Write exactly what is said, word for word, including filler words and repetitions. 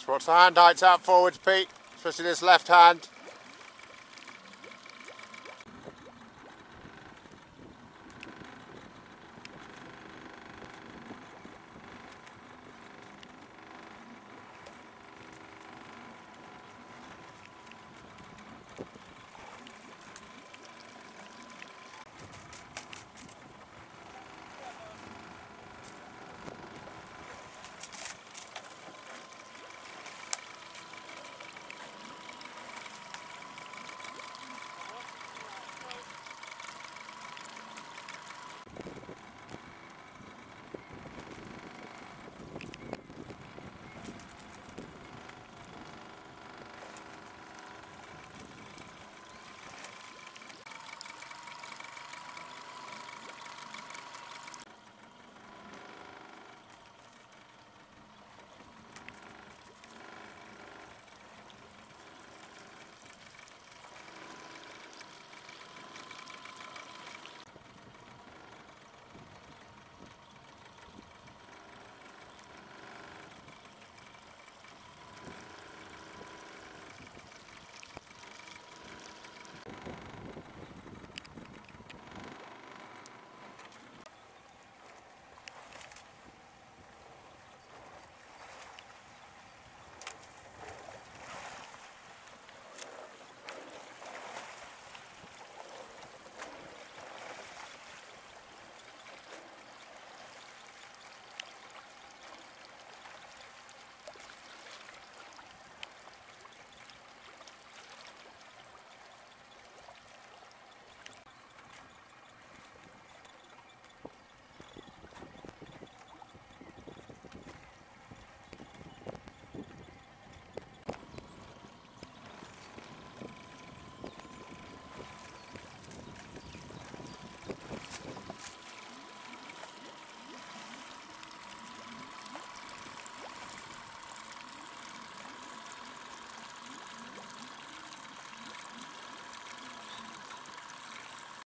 Just watch the hand heights out forwards, Pete, especially this left hand.